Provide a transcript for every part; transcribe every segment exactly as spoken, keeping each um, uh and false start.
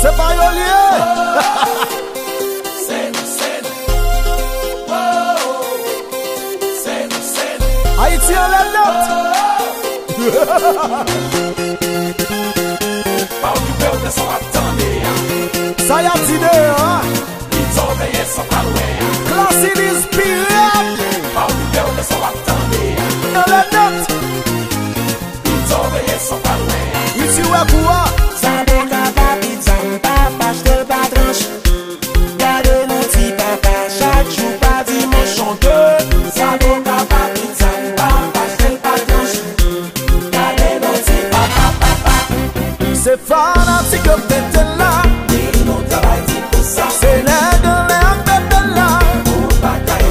C'est pas Yolier. Haïti à la note. Par du peuple de son attendé. Ça y a tiré, hein. Ils ont veillé sans parler. Classe inspirée. Par du peuple de son attendé. À la note. Ils ont veillé sans parler. Ici ou à bois. C'est fanatique comme t'étais là. Et nous travaillons pour ça. C'est l'air de l'air t'étais là.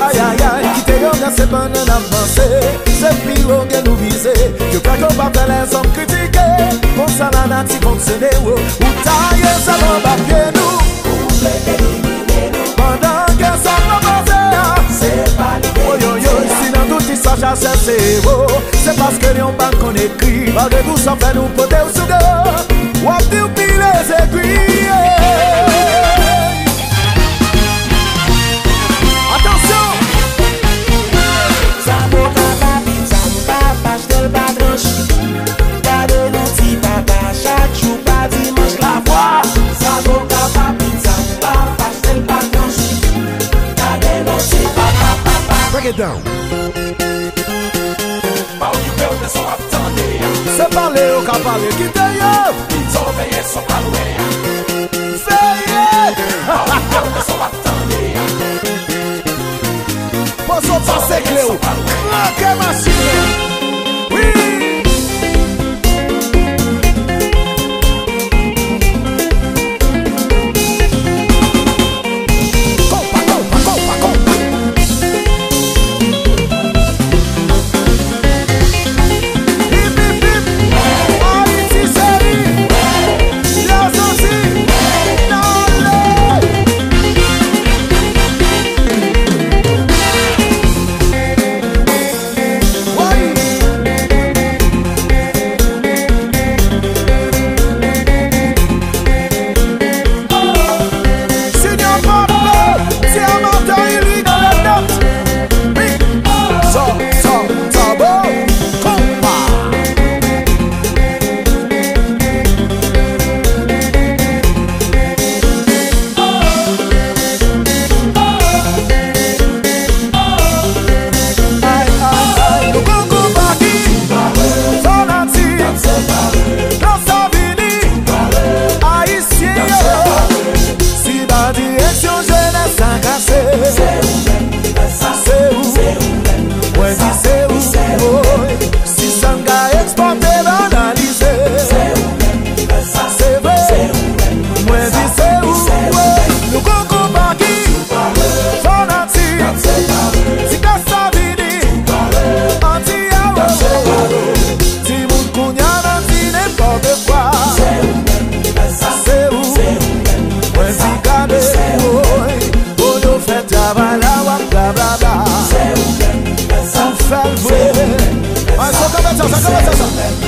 Aïe aïe aïe, qui t'es comme là, c'est pas non avancé. C'est pire que nous viser. Je crois qu'on va faire les hommes critiqués. Bon ça la natif, bon c'est des ou. Ou taille, ça va pas que nous. Ou peut éliminer nous. Pendant que ça va passer. C'est pas l'idée. Oh yo yo, si dans tout ça chasse c'est zéro. C'est parce que nous pas qu'on écrit. Malgré tout ça fait nous poter au soudeur. What do be les écrits? Attention! Zabo papa, pizza, papa, je te le badranche. Gade nos petits papa, chaque jour, pas dimanche, la voix. Zabo papa, pizza, papa, je te le badranche. Gade nos petits papa, papa. Break it down. Par du peuple de son attendé. C'est parler au cas parler qui te y'a. Veillez sans parler. C'est yé. Par du peuple de son attendé. Pour son passé clé ou claquer machine. Oui. Compa, compa, compa, compa. Bip, bip, bip. Haïti série. Vai, só cabeça, só cabeça, só